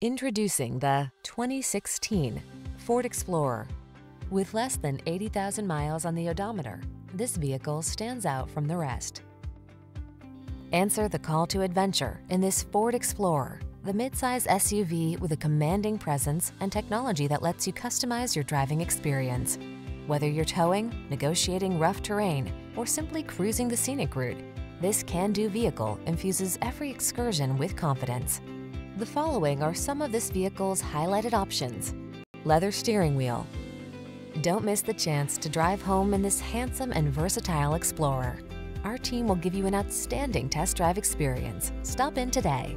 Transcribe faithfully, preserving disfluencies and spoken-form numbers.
Introducing the twenty sixteen Ford Explorer. With less than eighty thousand miles on the odometer, this vehicle stands out from the rest. Answer the call to adventure in this Ford Explorer, the midsize S U V with a commanding presence and technology that lets you customize your driving experience. Whether you're towing, negotiating rough terrain, or simply cruising the scenic route, this can-do vehicle infuses every excursion with confidence. The following are some of this vehicle's highlighted options: leather steering wheel. Don't miss the chance to drive home in this handsome and versatile Explorer. Our team will give you an outstanding test drive experience. Stop in today.